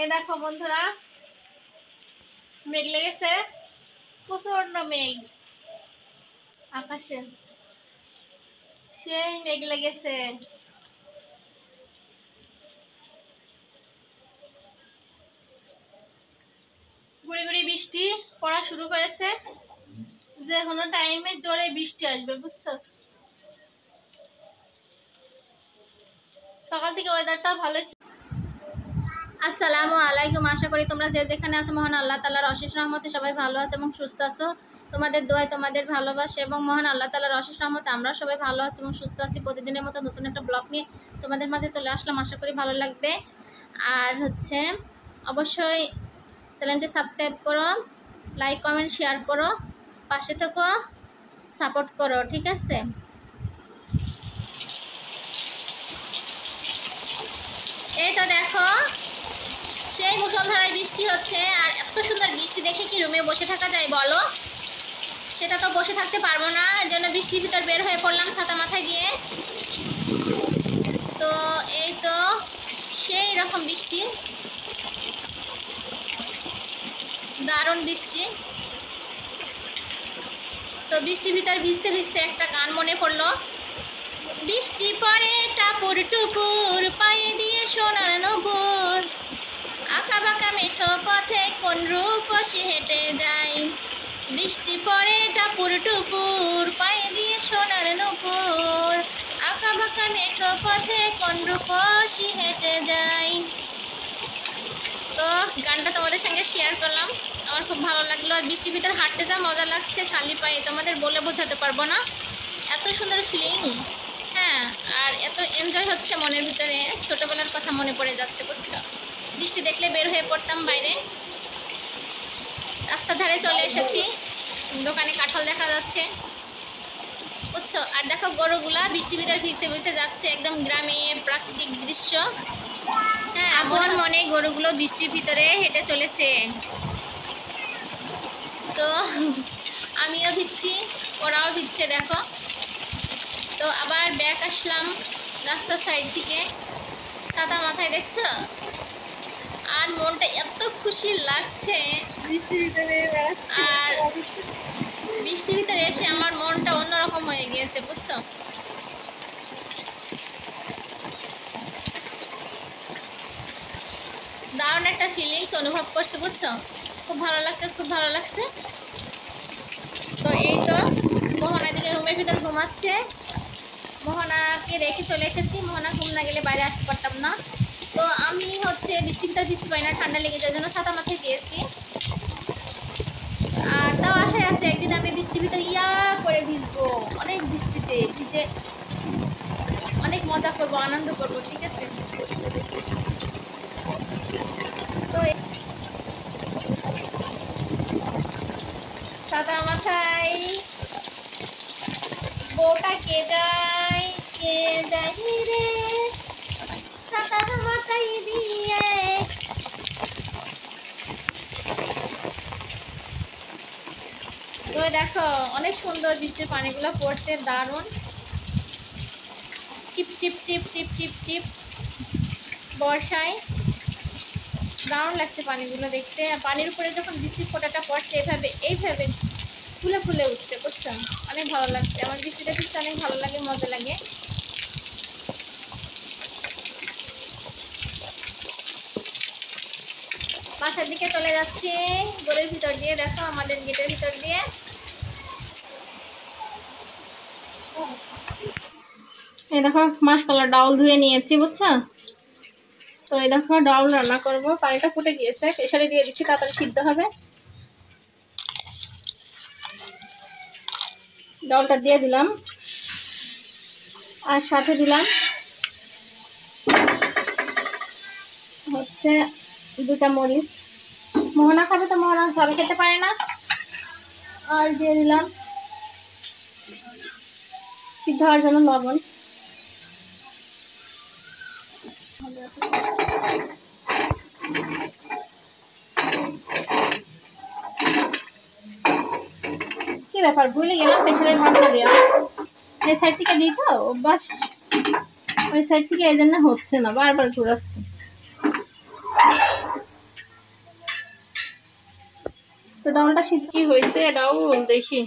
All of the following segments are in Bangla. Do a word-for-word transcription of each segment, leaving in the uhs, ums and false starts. এই দেখো বন্ধুরা মেঘ লেগেছে, প্রচন্ড মেঘ আকাশে, সেই মেঘ লেগেছে। গুড়ি গুড়ি বৃষ্টি পড়া শুরু করেছে, যে কোনো টাইমে জোরে বৃষ্টি আসবে, বুঝছো? সকাল থেকে ওয়েদারটা ভালো। আসসালামু আলাইকুম, আশা করি তোমরা যে যেখানে আছো মহান আল্লাহ তাআলার অশেষ রহমতে সবাই ভালো আছো এবং সুস্থ আছো। তোমাদের দোয়ায়, তোমাদের ভালোবাসা এবং মহান আল্লাহ তাআলার অশেষ রহমতে আমরা সবাই ভালো আছি এবং সুস্থ আছি। প্রতিদিনের মতো নতুন একটা ব্লগ নিয়ে তোমাদের মাঝে চলে আসলাম, আশা করি ভালো লাগবে। আর হচ্ছে অবশ্যই চ্যানেলটি সাবস্ক্রাইব করো, লাইক কমেন্ট শেয়ার করো, পাশে থেকো, সাপোর্ট করো, ঠিক আছে? এই তো দেখো সেই মুষলধারায় বৃষ্টি হচ্ছে, আর এত সুন্দর বৃষ্টি দেখে কি রুমে বসে থাকা যায় বলো? সেটা তো বসে থাকতে পারবো না, এর জন্য বৃষ্টির ভিতর বের হয়ে পড়লাম ছাতা মাথায় দিয়ে। তো এই তো সেই রকম বৃষ্টি, দারুণ বৃষ্টি। তো বৃষ্টির ভিতর ভিজতে ভিজতে একটা গান মনে পড়লো, বৃষ্টি পড়ে টাপুর টুপুর পায়ে দিয়ে সোনার নূপুর, আঁকা বাঁকা মেঠো পথে কোন রূপসী হেঁটে যায়, বৃষ্টি পড়ে টাপুর টুপুর পায়ে দিয়ে সোনার নূপুর, আঁকা বাঁকা মেঠো পথে কোন রূপসী হেঁটে যায়। তো গানটা তোমাদের সঙ্গে শেয়ার করলাম, আমার খুব ভালো লাগলো। আর বৃষ্টির ভিতর হাঁটতে যা মজা লাগছে খালি পায়ে, তোমাদের বলে বোঝাতে পারবো না, এত সুন্দর ফিলিং। হ্যাঁ, আর এত এনজয় হচ্ছে, মনের ভিতরে ছোটোবেলার কথা মনে পড়ে যাচ্ছে, বুঝছো? বৃষ্টি দেখলে বের হয়ে পড়তাম বাইরে। রাস্তার ধারে চলে এসেছি, দোকানে কাঁঠাল দেখা যাচ্ছে, বুঝছো? আর দেখো গরুগুলা বৃষ্টির ভিতর ভিজতে ভিজতে যাচ্ছে, একদম গ্রামে প্রাকৃতিক দৃশ্য। হ্যাঁ, আমার মনে গরুগুলো বৃষ্টির ভিতরে হেঁটে চলেছে, তো আমিও ভিজছি, ওরাও ভিজছে, দেখো। তো আবার ব্যাক আসলাম রাস্তার সাইড থেকে, ছাতা মাথায়, দেখছো? আর মনটা এত খুশি লাগছে, আর বৃষ্টির ভিতরে এসে আমার মনটা অন্যরকম হয়ে গিয়েছে, বুঝছো? দারুণ একটা ফিলিংস অনুভব করছে, বুঝছো? খুব ভালো লাগছে, খুব ভালো লাগছে। তো এই তো মোহনা দিকে রুমের ভিতর ঘুমাচ্ছে, মোহনাকে রেখে চলে এসেছি। মোহনা ঘুম না গেলে বাইরে আসতে পারতাম না। তো আমি হচ্ছে বৃষ্টির ভিতর ভিজতে পারি না, ঠান্ডা লেগে যাওয়ার জন্য ছাতা মাথায় দিয়েছি। আর তাও আশায় আছে একদিন আমি বৃষ্টির ভিতর ইয়া করে ভিজবো, অনেক বৃষ্টিতে ভিজে অনেক মজা করবো, আনন্দ করবো, ঠিক আছে? তো ছাতা মাথায় বউটা কে যায় কে যায় রে, ছাতা মাথায় দিয়ে দেখো অনেক সুন্দর বৃষ্টির পানিগুলো পড়ছে, দারুণ টিপ টিপ টিপ টিপ টিপ টিপ বর্ষায় দারুণ লাগছে পানিগুলো দেখতে। পানির উপরে যখন বৃষ্টির ফোঁটাটা পড়ছে এভাবে এইভাবে ফুলে ফুলে উঠছে, বুঝছো? অনেক ভালো লাগছে আমার, বৃষ্টিটা ভিজতে অনেক ভালো লাগে, মজা লাগে। বাসার দিকে চলে যাচ্ছি, গলির ভিতর দিয়ে, দেখো আমাদের গেটের ভিতর দিয়ে। এই দেখো মাসকলার ডাউল ধুয়ে নিয়েছি, বুঝছো? তো এই দেখো ডাউল রান্না করবো, পানিটা ফুটে গিয়েছে, প্রেশারে দিয়ে দিচ্ছি, তাড়াতাড়ি সিদ্ধ হবে। ডাউলটা দিয়ে দিলাম, আর সাথে দিলাম হচ্ছে দুটা মরিচ। মোহনা খাবে তো, মোহনা ঝাল খেতে পারে না। আর দিয়ে দিলাম সিদ্ধ হওয়ার জন্য লবণ। কি ব্যাপার, ভুলে গেলাম প্রেশারের ভাতটা দেওয়া, এই সাইড থেকে দিই, তো অভ্যাস ওই সাইড থেকে, এই জন্য হচ্ছে না, বারবার ঘুরাচ্ছি। दाउलटा सिद्धि হয়েছে এটাও দেখি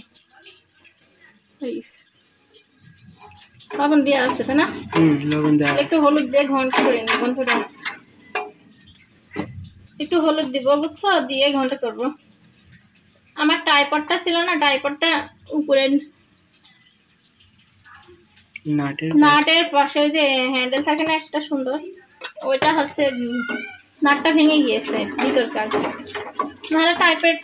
প্লিজ লবণ দেয়া আছে না হুম লবণ দেয়া একটু হলুদ দিয়ে ঘন্ট করে নি বন্ধুরা একটু হলুদ দিব বুঝছো দিয়ে ঘন্ট করব আমার ট্রাইপডটা ছিল না ট্রাইপডটা উপরে নাটের নাটের পাশে যে হ্যান্ডেল থাকে না একটা সুন্দর ওইটা হচ্ছে नाट्टा भेंगे गए भरकार ना टाइपेड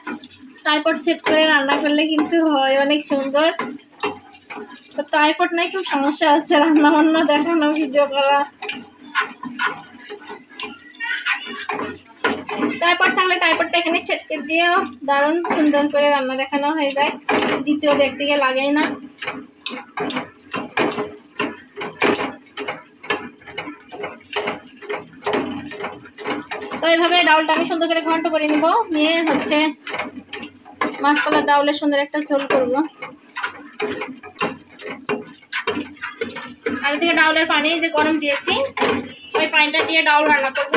टाइपड सेट कर रान्ना कर ले क्योंकि अनेक सुंदर तो टाइपड नहीं खूब समस्या हो रान्ना बान्ना देखाना भिडियो करा टाइपड थे टाइपडा एखे छेटके दिए दारुण सुंदर कर रान्ना देखाना हो जाए द्वितीय व्यक्ति के लागे ना तो ये डाउलटा सुंदर करे घंट कर निब निये होच्छे माछकलार डाउले सुंदर एक झोल करब आर एदिके डाउलेर पानी जे गरम दिएछि ओई पानीटा दिए डाउल रान्ना करब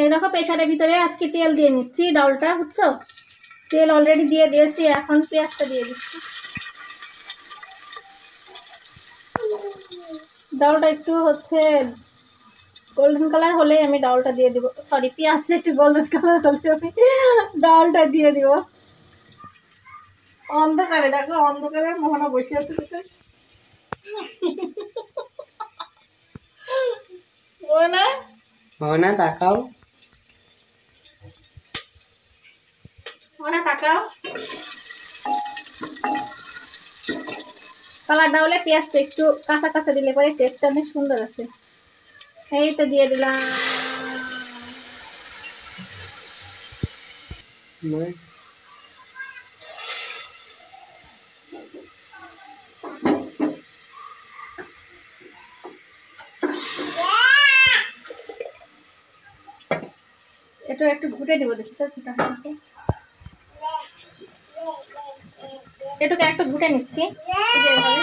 एई देखो प्रेसारेर भितरे आजके तेल दिए निच्छि डाउलटा बुझछो तेल अलरेडी दिए दिए एखन पेंयाजटा दिए दिচ্ছি डाउलटा एकটু হচ্ছে গোল্ডেন কালার হলে আমি ডাউলটা দিয়ে দেব সরি পেঁয়াজটা একটু গোল্ডেন কালার হলে আমি ডাউলটা দিয়ে দেব অন্ধকারে দেখো অন্ধকারে মোহনা বসে আছে মোহনা মোহনা তাকাও कलर डाउले पेस्ट एक काचा काचा दिले पर टेस्ट अनेक सुंदर आसे एई तो दिए दिलाम एटा एकটু ঘুটে দিব দেখি তো ঘুটা হবে এটাকে একটু ঘুটে নিচ্ছি এই যে এইভাবে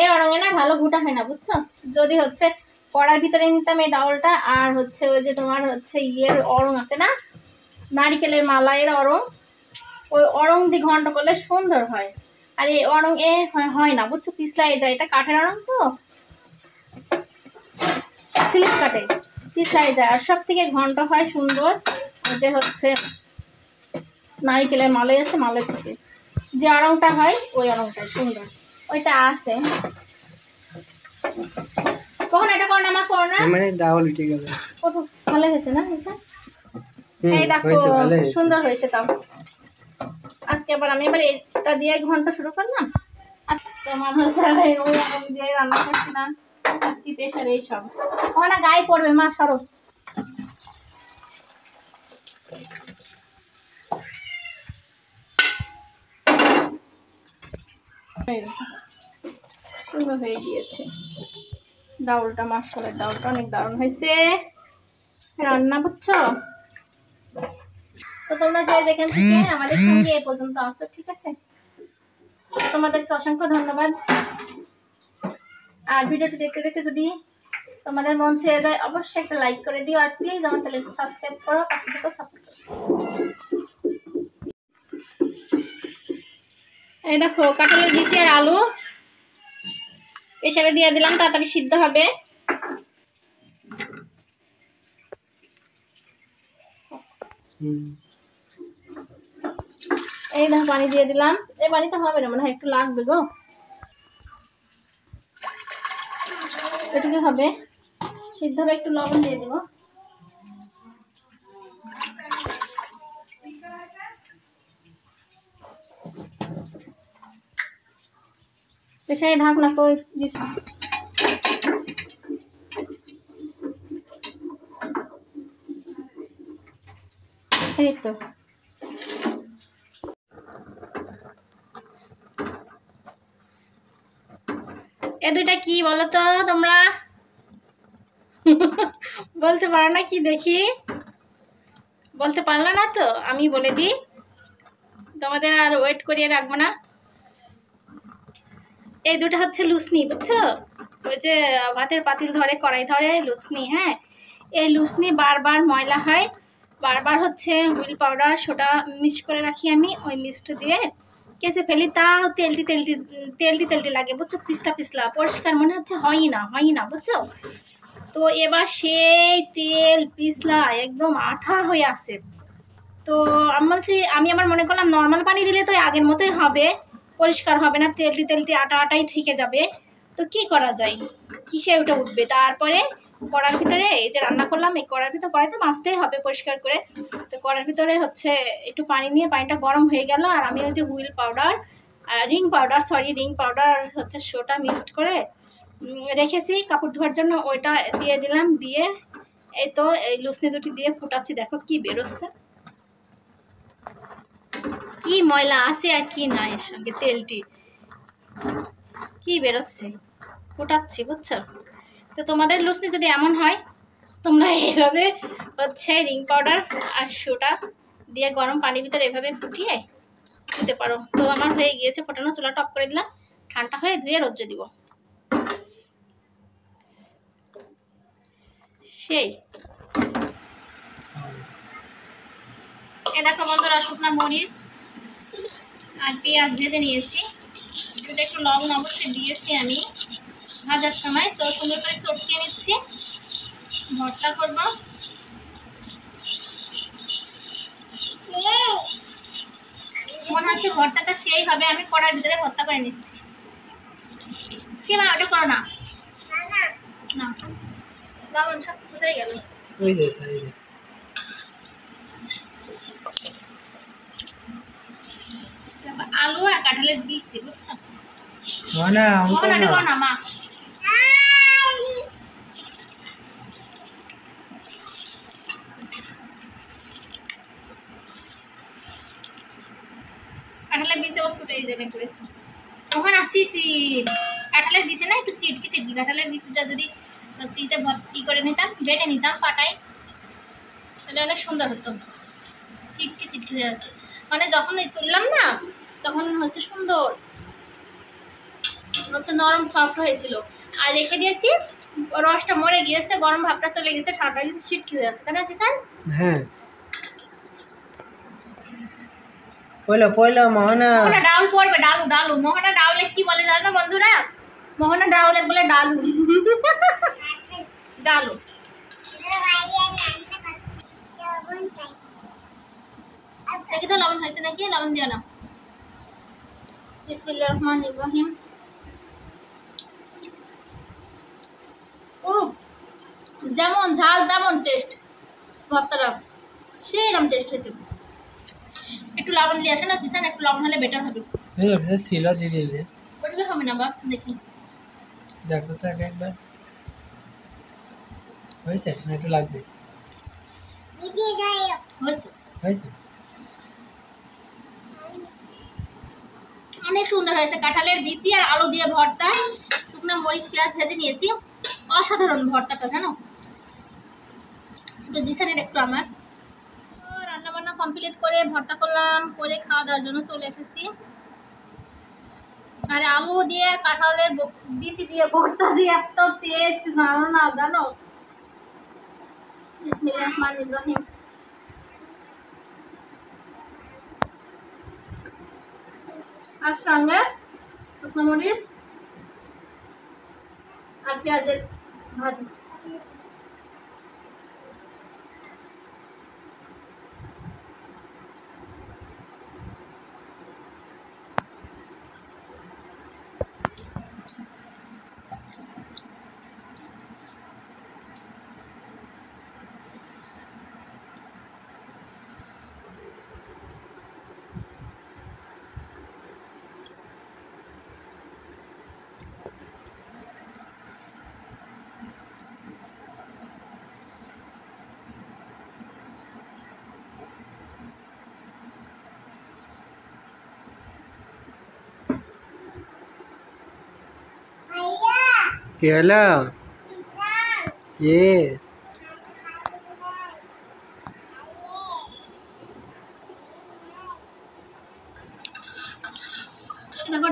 এই অরঙে না ভালো ঘুটা হয় না বুঝছো যদি হচ্ছে কড়ার ভিতরে নিতাম এই ডাউলটা আর হচ্ছে ওই যে তোমার হচ্ছে ইয়ের অরং আছে না নারকেলের মালায়ের অরং ওই অরং দি ঘন্ট করলে সুন্দর হয় আর এই অরং এ হয় না বুঝছো পিছলাই যায় এটা কাঠের অরং তো সিলিক কাটে पिछाई जाए सब घंटा है सुंदर जो हे नारिकेल मालई आ माले थे जो अरंगटा है वही अरंगटा सुंदर वोटा आसे सुंदर आज के बाद दिए घंटा शुरू करलाम दिए रान्ना करछिलाम আজকে প্রেসারে সব ওনা গায় পড়বে মা সরো এই পুরো হয়ে গিয়েছে ডাউলটা মাশকলার ডাউলটা অনেক দারুণ হয়েছে রান্না বুঝছো তো তোমরা যে যেখান থেকে আমাদের সঙ্গে এই পর্যন্ত আছো ঠিক আছে তোমাদেরকে অসংখ্য ধন্যবাদ আর ভিডিওটি দেখতে দেখতে যদি তোমাদের মন ছুঁয়ে যায় অবশ্যই একটা লাইক করে দিও আর প্লিজ আমার চ্যানেলটি সাবস্ক্রাইব করো পাশে থেকে সাপোর্ট করো এই দেখো কাঁঠালের বিচি আর আলু প্রেসারে দিয়ে দিলাম তাড়াতাড়ি সিদ্ধ হবে হুম এই দেখো পানি দিয়ে দিলাম এই পানি তো হবে না মনে হয় একটু লাগবে গো सिद्ध एक लवण दिए देव पेशारे ढाकना को जी तो की बोलो तो तुम्हारा बोलते पारो ना कि देखी बोलते पारला ना तो आमी बोले दी तुम्हारे आर वेट करिए राखबो ना। এই দুটো হচ্ছে লুচনি বুঝছো, ওই যে ভাতের পাতিল ধরে কড়াই ধরে লুচনি। হ্যাঁ এই লুচনি বারবার ময়লা হয়, বারবার হচ্ছে হুইল পাউডার সোডা মিক্স করে রাখি আমি, ওই মিক্সটা দিয়ে কেসে ফেলি, তাও তেলটি তেলটি তেলটি তেলটি লাগে বুঝছো, পিছলা পিছলা পরিষ্কার মনে হচ্ছে হয়ই না হয়ই না বুঝছো। তো এবার সেই তেল পিছলা একদম আঠা হয়ে আসে। তো আমি বলছি আমি আমার মনে করলাম নর্মাল পানি দিলে তো আগের মতোই হবে, পরিষ্কার হবে না, তেলটি তেলটি আটা আটাই থেকে যাবে। তো কি করা যায়, কিসে ওটা উঠবে? তারপরে কড়ার ভিতরে এই যে রান্না করলাম, এই কড়ার ভিতরে কড়াইতে মাজতেই হবে পরিষ্কার করে। তো কড়ার ভিতরে হচ্ছে একটু পানি নিয়ে পানিটা গরম হয়ে গেল, আর আমি ওই যে Wheel powder Rin powder sorry Rin powder হচ্ছে সোটা মিক্সড করে রেখেছি কাপড় ধোয়ার জন্য, ওইটা দিয়ে দিলাম। দিয়ে এই তো এই লুচনি দুটি দিয়ে ফুটাচ্ছি, দেখো কি বেরোচ্ছে, কি ময়লা আছে আর কি না, এর সঙ্গে তেলটি কি বেরোচ্ছে, ফুটাচ্ছি বুঝছো। তো তোমাদের লুচনি যদি এমন হয় তোমরা এইভাবে হচ্ছে রিং পাউডার আর সোডা দিয়ে গরম পানির ভিতরে এভাবে ফুটিয়ে দিতে পারো। তো আমার হয়ে গিয়েছে ফোটানো, চুলা টপ করে দিলাম, ঠান্ডা হয়ে ধুয়ে রোদ্রে দিব। সেই এ দেখো বন্ধুরা শুকনা মরিচ আর পেঁয়াজ ভেজে নিয়েছি, দুটো একটু লবণ অবশ্যই দিয়েছি আমি ভাজার সময়। তো সুন্দর করে চটকিয়ে নিচ্ছি, ভর্তা করব। মনে হচ্ছে ভর্তাটা সেই হবে, আমি কড়ার ভিতরে ভর্তা করে নিচ্ছি। সীমা ওটা করো না, না লবণ সব বুঝাই গেল। আলু আর কাঁঠালের দিচ্ছি বুঝছো, মা কাঁঠালের বীজ আবার ছুটে যাবে করেছে তখন আসিছি। কাঁঠালের বীজ না একটু চিটকি চিটকি, কাঁঠালের বীজটা যদি চিটে ভর্তি করে নিতাম, বেটে নিতাম পাটাই, তাহলে অনেক সুন্দর হতো। চিটকি চিটকি হয়ে আছে মানে যখন তুললাম না তখন হচ্ছে সুন্দর হচ্ছে নরম সফট হয়েছিল। আর রেখে দিয়েছি, রসটা মরে গিয়েছে, গরম ভাবটা চলে গেছে, ঠান্ডা গেছে, ছিটকি হয়ে আছে। কেন আছিস? হ্যাঁ পয়লা পয়লা মোহনা মোহনা ডাল পড়বে, ডালু ডালু মোহনা ডাউলে কি বলে জানো না বন্ধুরা? মোহনা ডাউলে বলে ডালু ডালু। একে তো লবণ হয়েছে নাকি? লবণ দিও না। বিসমিল্লাহির রহমানির রহিম। ও যেমন ঝাল তেমন টেস্ট, ভর্তাটা সেরকম টেস্ট হয়েছে। একটু লবণ নিয়ে আসে না জিসান, একটু লবণ হলে বেটার হবে। এই ওটা ছিলা দিয়ে দিলে ওটা হবে না বাপ, দেখি দেখো তো একবার হয়েছে না, একটু লাগবে দিয়ে দাও। হয়েছে হয়েছে, অনেক সুন্দর হয়েছে। কাঁঠালের বিচি আর আলু দিয়ে ভর্তা, শুকনো মরিচ পেঁয়াজ ভেজে নিয়েছি, অসাধারণ ভর্তাটা জানো। একটু জিসানের একটু আমার রান্না বান্না কমপ্লিট করে ভর্তা করলাম, করে খাওয়া দাওয়ার জন্য চলে এসেছি। আর আলু দিয়ে কাঁঠালের বিচি দিয়ে ভর্তা যে এত টেস্ট জানো না জানো। বিসমিল্লাহির রহমানির রহিম। আর সঙ্গে শুকনো মরিচ আর পেঁয়াজের ভাজি, केला ये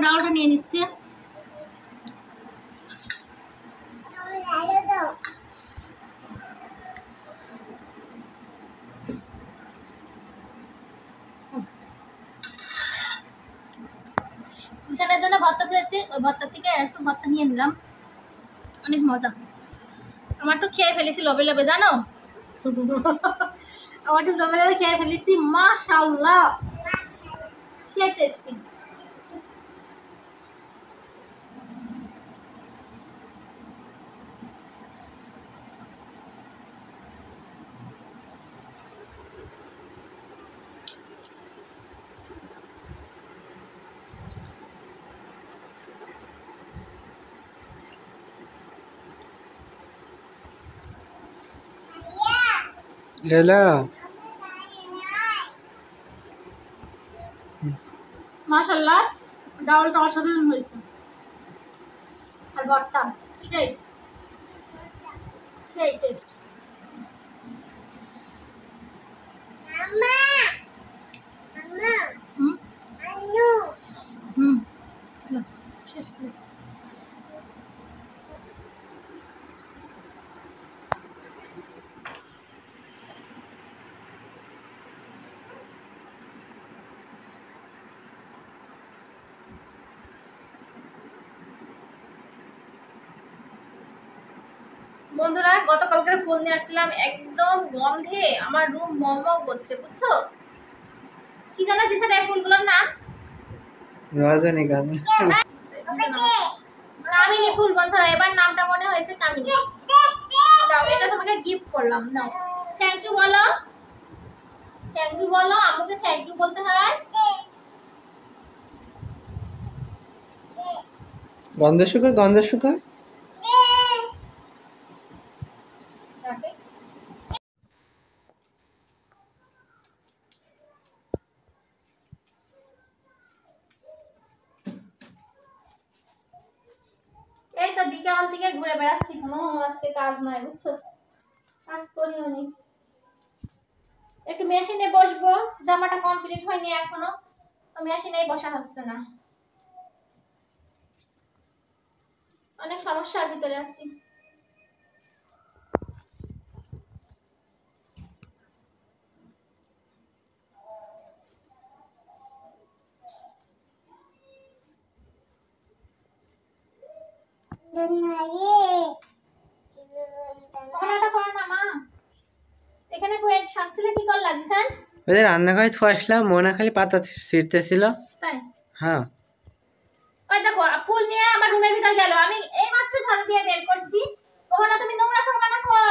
डाउट है नहीं इससे। বিছানার জন্য ভর্তা দিয়েছি, ওই ভর্তা থেকে একটু ভর্তা নিয়ে নিলাম, অনেক মজা। আমার তো খেয়ে ফেলেছি লোভে লোভে, জানো আমার তো লোভে লোভে খেয়ে ফেলেছি, মাশাআল্লাহ সে টেস্টি। माशाल्लाह डालটা অসাধারণ হয়েছে, আর ভর্তা সেই সেই টেস্ট। আম্মা আম্মা হুম আনু হুম না শেষ করে বন্ধুরা গতকালকের ফুল নিয়ে আসছিলাম, একদম গন্ধে আমার রুম মমও করছে, বুঝছো কি জানো যেটা এই ফুলগুলোর নাম? রজনীগন্ধা। কামিনী ফুল বন্ধুরা, এবার নামটা মনে হয়েছে কামিনী। দাও এটা তোমাকে গিফট করলাম, নাও। থ্যাংক ইউ বলো, থ্যাংক ইউ বলো, আমাকে থ্যাংক ইউ বলতে হয়। গন্ধ শুকা গন্ধ শুকা বিকাল থেকে ঘুরে বেড়াচ্ছি, কোনো আজকে কাজ নাই বুঝছো, কাজ করিও নি। একটু মেশিনে বসবো, জামাটা কমপ্লিট হয়নি এখনো, তো মেশিনেই বসা হচ্ছে না, অনেক সমস্যার ভিতরে আছি। রান্নাঘরে থুয়ে আসলাম, মোহনা খালি পাতা ছিঁড়তেছিল। হ্যাঁ ফুল নিয়ে আমার রুমের ভিতর গেল, আমি এইমাত্র ঝাড়ু দিয়ে বের করছি। মোহনা তুমি নোংরা করবে না গো।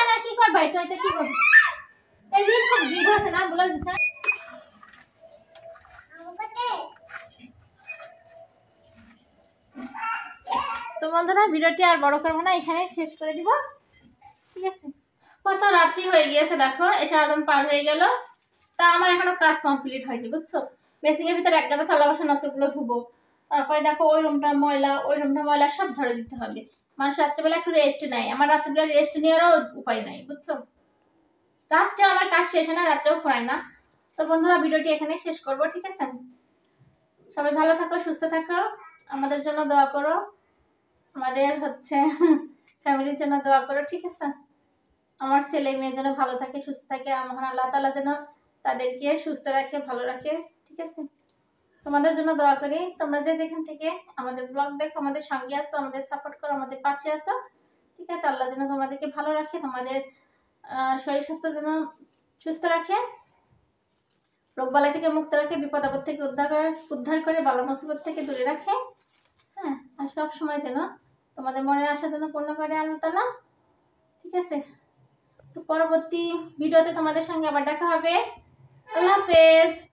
এটা এটা কি করব এই যে খুব ভিড় আছে না, বলে দিছ আমাকে। তো বন্ধুরা ভিডিওটি আর বড় করব না, এখানে শেষ করে দিব, ঠিক আছে? কত রাত্রি হয়ে গিয়েছে দেখো, এশারাদান পার হয়ে গেল, তা আমার এখনো কাজ কমপ্লিট হয়নি বুঝছো। বেসিং এর ভিতর একগাদা থালা বাসন আছে, ওগুলো ধুবো, তারপরে দেখো ওই রুমটা ময়লা, ওই রুমটা ময়লা সব ঝাড়ু দিতে হবে। মানুষ রাত্রেবেলা একটু রেস্ট নেয়, আমার রাত্রেবেলা রেস্ট নেওয়ারও উপায় নাই বুঝছো। রাত্রেও আমার কাজ শেষ হয় না, রাত্রেও হয় না। তো বন্ধুরা ভিডিওটি এখানে শেষ করবো, ঠিক আছে? সবাই ভালো থাকো, সুস্থ থাকো, আমাদের জন্য দোয়া করো, আমাদের হচ্ছে ফ্যামিলির জন্য দোয়া করো, ঠিক আছে? আমার ছেলে মেয়ের জন্য ভালো থাকে, সুস্থ থাকে, মহান আল্লাহ তাআলা যেন তাদেরকে সুস্থ রাখে, ভালো রাখে, ঠিক আছে? তোমাদের জন্য দোয়া করি। তোমরা যে যেখান থেকে আমাদের ব্লগ দেখো, আমাদের সঙ্গে আসো, আমাদের সাপোর্ট করো, আমাদের পাশে আসো, ঠিক আছে? আল্লাহ যেন তোমাদেরকে ভালো রাখে, তোমাদের শরীর স্বাস্থ্য যেন সুস্থ রাখে, রোগবালাই থেকে মুক্ত রাখে, বিপদ আপদ থেকে উদ্ধার করে উদ্ধার করে বালা মুসিবত থেকে দূরে রাখে। হ্যাঁ, আর সব সময় যেন তোমাদের মনের আশা যেন পূর্ণ করে আল্লাহ তাআলা, ঠিক আছে? তো পরবর্তী ভিডিওতে তোমাদের সঙ্গে আবার দেখা হবে। আল্লাহ হাফেজ।